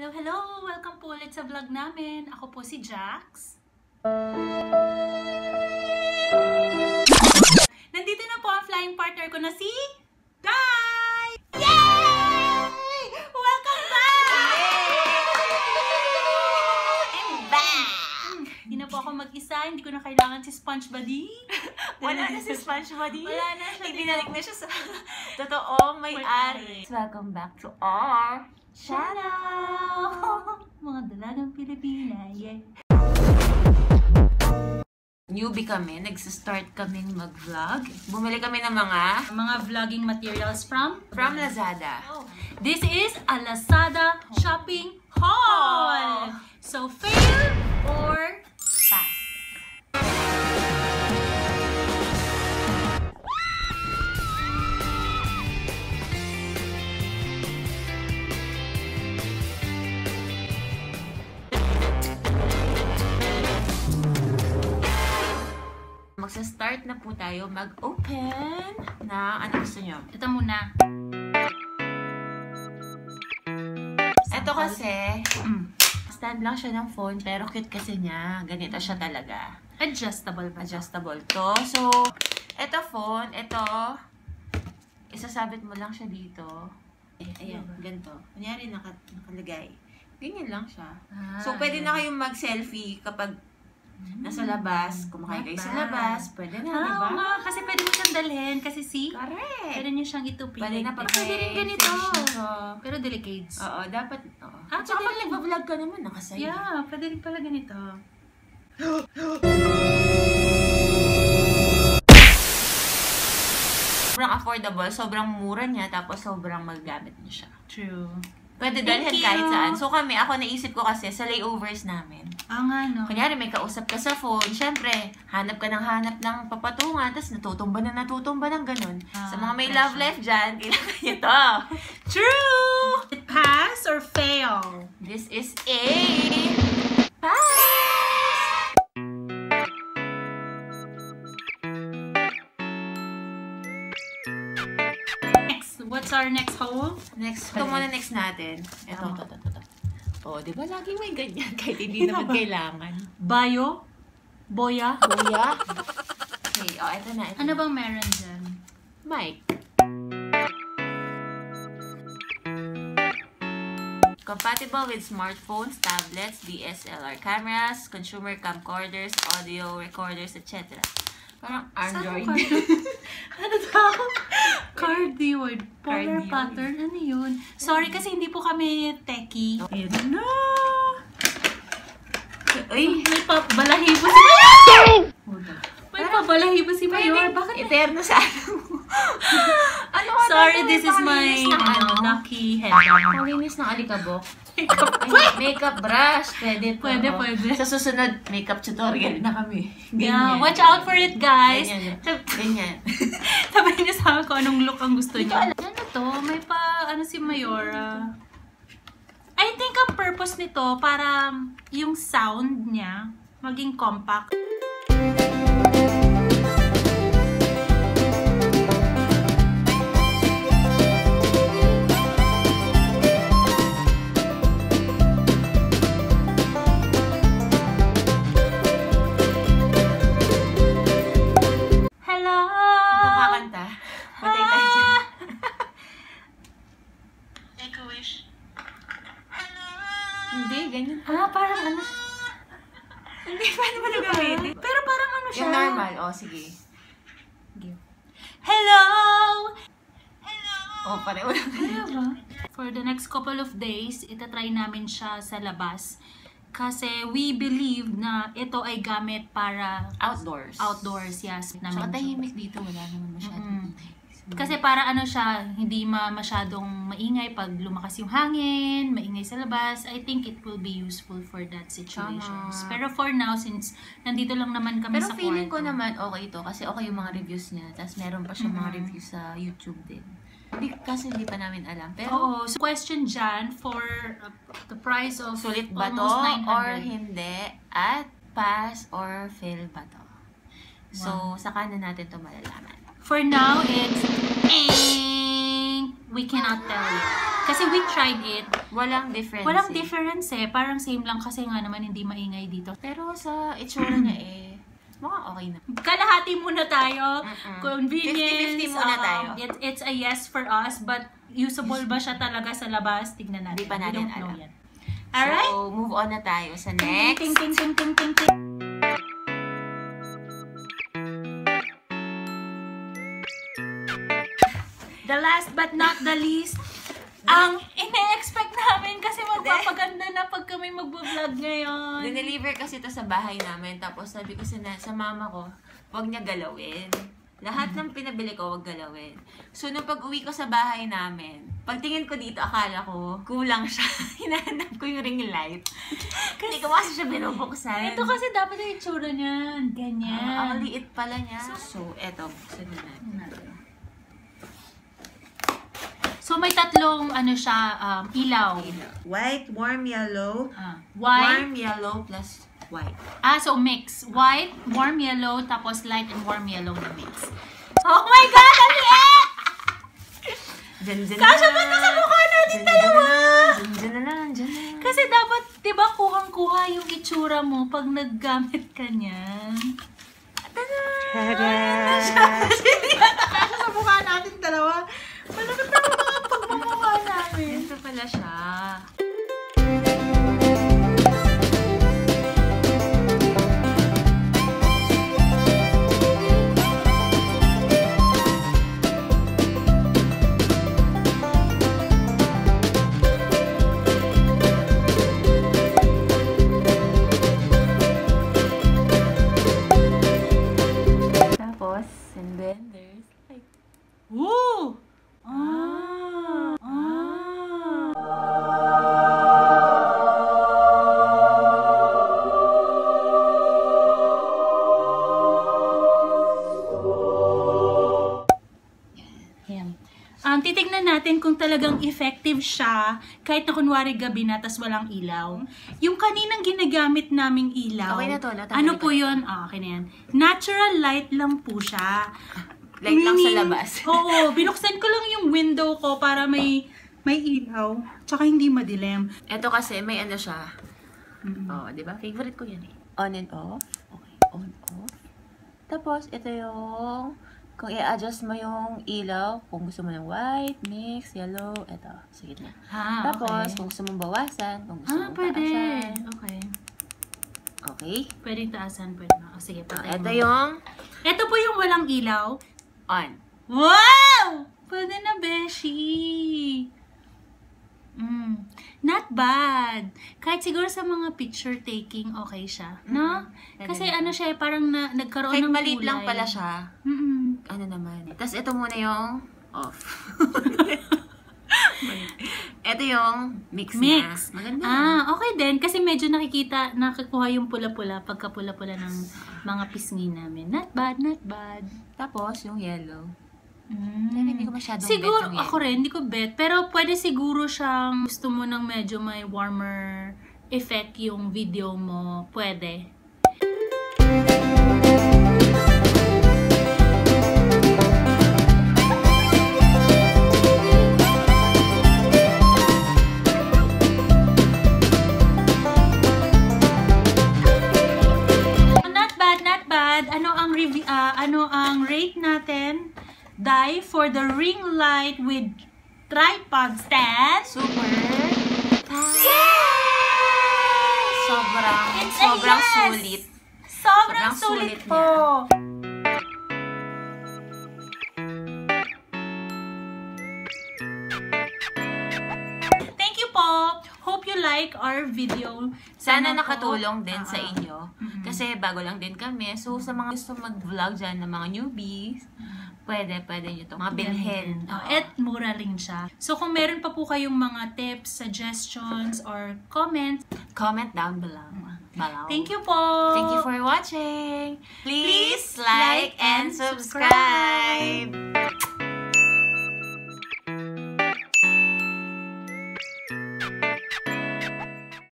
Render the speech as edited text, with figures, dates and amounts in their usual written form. Hello, hello! Welcome po ulit sa vlog namin. Ako po si Jax. Nandito na po ang flying partner ko na si Dai! Yay! Welcome back! I'm back! Hindi na po ako mag-isa. Hindi ko na kailangan si Sponge Buddy. Wala na si Sponge Buddy. Wala na siya. Ibinalik na siya sa totoong may-ari. Welcome back to our channel! Mga dalagang Pilipina. Yeah. Newbie kami. Nagsistart kaming mag-vlog. Bumili kami ng mga vlogging materials from Lazada. Oh. This is a Lazada shopping haul! Oh. So, fail or pass? Start na po tayo mag-open na ano gusto nyo. Ito muna. Ito kasi, stand lang siya ng phone, pero cute kasi niya. Ganito siya talaga. Adjustable ba? Adjustable to. So, ito phone, ito, isasabit mo lang siya dito. Ayan, ganito. Kunyari, nakalagay. Ganyan lang siya. So, pwede na kayong mag-selfie kapag nasa labas, kumakain kayo sa labas, pwede na, diba? Oo nga, kasi pwede mo siyang dalhin, kasi see? Correct! Pwede nyo siyang itupin. Pwede na pagkain. Pwede rin ganito. Pero delicates. Oo, dapat, oo. At saka pag nagbablog ka naman, nakasayo. Yeah, pwede rin pala ganito. Sobrang affordable, sobrang mura niya, tapos sobrang magagamit niya siya. True. Pwede dalhin kahit saan. So kami, ako naisip ko kasi sa layovers namin. Ah, nga, no? Kunyari, may kausap ka sa phone. Siyempre, hanap ng papatungan. Tapos natutumba ng ganun. Ah, sa mga may love life dyan, kailangan nyo to. True! Pass or fail? This is a pass! What's our next haul? Next haul. Ito muna next natin. Ito. Oh, di ba laging may ganyan? Kahit hindi naman kailangan. Bayo? Boya? Okay, oh, ito na. Ano bang meron dyan? Mic. Compatible with smartphones, tablets, DSLR cameras, consumer camcorders, audio recorders, etc. Parang Android. Ano daw? Cardi word. Polar pattern. Ano yun? Sorry kasi hindi po kami techie. Ayan na. Ay, may papabalahibo si Mayor. May papabalahibo si Mayor. Bakit? Eterno sa ano. Sorry, this is my lucky head. Panglinis ng alikabok. Makeup brush. Pwede. Sa susunod, makeup tutorial na kami. Yeah, watch out for it, guys. Ganyan. Sabihin niyo sa akin kung anong look ang gusto niyo. Ano to? May pa, ano si Mayora. I think ang purpose nito, para yung sound niya maging compact. Sige. Hello! Oh, pareho lang ganito. For the next couple of days, itatry namin siya sa labas. Kasi we believe na ito ay gamit para outdoors. Outdoors, yes. Saka tahimik dito, wala naman masyadong kasi para ano siya, hindi masyadong maingay pag lumakas yung hangin, maingay sa labas. I think it will be useful for that situations. Tama. Pero for now, since nandito lang naman kami sa kwarto. Pero feeling ko naman okay ito kasi okay yung mga reviews niya. Tapos meron pa siyang mga reviews sa YouTube din. Kasi hindi pa namin alam. Pero, oo, so question dyan for the price of sulit ba to or hindi at pass or fail ba to. So, saka na natin ito malalaman. For now, it's we cannot tell yet. Kasi we tried it. Walang difference. Walang difference eh. Parang same lang kasi nga naman hindi maingay dito. Pero sa itsura niya eh, mukhang okay na. Kalahati muna tayo. Convenience. 50-50 muna tayo. It's a yes for us, but usable ba siya talaga sa labas? Tignan natin. Di pa natin alam. Alright? So, move on na tayo sa next. Ting-ting-ting-ting-ting-ting. The last but not the least, ang ine-expect namin kasi magpapaganda na pag kami magbo-vlog ngayon. Dineliver kasi ito sa bahay namin. Tapos sabi ko sa mama ko, huwag niya galawin. Lahat ng pinabili ko, huwag galawin. So, nung pag-uwi ko sa bahay namin, pagtingin ko dito, akala ko, kulang siya. Hinahanap ko yung ring light. Hindi ko kasi siya binubuksan. Ito kasi dapat yung itsura niyan. Ganyan. Ang liit pala niya. So, eto. Buksan natin. So, may tatlong, ano siya, ilaw. White, warm yellow, warm yellow plus white. Ah, so mix. White, warm yellow, tapos light and warm yellow na mix. Oh my God! Ang liit! Kasya ba ito sa mukha natin dalawa? Kasi dapat, di ba, kuhang-kuha yung itsura mo pag naggamit ka niyan. Ta-da! Ta-da! Kasya sa mukha natin dalawa. Malakot na mga pagmamukha namin. Ito pala siya. Tapos, and then there's like... Woo! Titignan natin kung talagang effective siya kahit na kunwari gabi na tas walang ilaw. Yung kaninang ginagamit naming ilaw, okay na to, ano po yun? Oh, okay na yan. Natural light lang po siya. Light lang sa labas. Oo, binuksan ko lang yung window ko para may ilaw. Tsaka hindi madilim. Ito kasi may ano siya. Oh, diba? Favorite ko yan eh. On and off. Okay, on, off. Tapos, ito yung... Kung i-adjust mo yung ilaw, kung gusto mo ng white, mix, yellow, eto, sa gitna. Ah, tapos, okay. Kung gusto mong bawasan, kung gusto mong pwede. Taasan. Okay. Okay? Pwede taasan, pwede na. Oh, sige, patay mo. Eto yung... Eto po yung walang ilaw. On. Wow! Pwede na, beshi! Not bad. Kahit siguro sa mga picture taking, okay siya. No? Kasi ano siya, parang nagkaroon kahit ng kulay. Kahit maliit lang pala siya. Ano naman. Tapos ito muna yung off. Ito yung mix. Maganda. Ah, okay din. Kasi medyo nakikuha yung pula-pula, pagka-pula-pula ng mga pisngi namin. Not bad, not bad. Tapos yung yellow. Hindi ko masyadong siguro, bet ako rin, hindi ko bet. Pero pwede siguro siyang gusto mo ng medyo may warmer effect yung video mo. Pwede. Not bad, not bad. Ano ang rate natin? Die for the ring light with tripod stand. Super. Yay! Sobrang sulit. Sobrang sulit po. Thank you po. Hope you like our video. Sana nakatulong din sa inyo. Kasi bago lang din kami. So sa mga gusto mag-vlog dyan ng mga newbies, Pwede nyo itong mabilhin. At mura rin siya. So, kung meron pa po kayong mga tips, suggestions, or comments, comment down below. Thank you po! Thank you for watching! Please like and subscribe!